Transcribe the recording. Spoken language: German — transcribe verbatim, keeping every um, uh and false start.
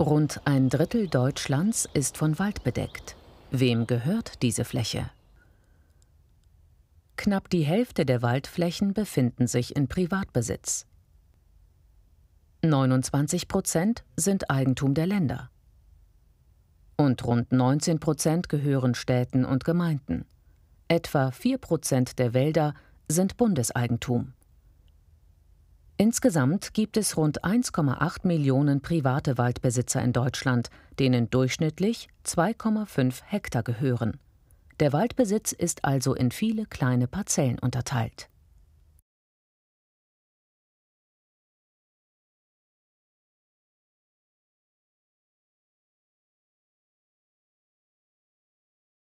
Rund ein Drittel Deutschlands ist von Wald bedeckt. Wem gehört diese Fläche? Knapp die Hälfte der Waldflächen befinden sich in Privatbesitz. neunundzwanzig Prozent sind Eigentum der Länder. Und rund neunzehn Prozent gehören Städten und Gemeinden. Etwa vier Prozent der Wälder sind Bundeseigentum. Insgesamt gibt es rund eins Komma acht Millionen private Waldbesitzer in Deutschland, denen durchschnittlich zwei Komma fünf Hektar gehören. Der Waldbesitz ist also in viele kleine Parzellen unterteilt.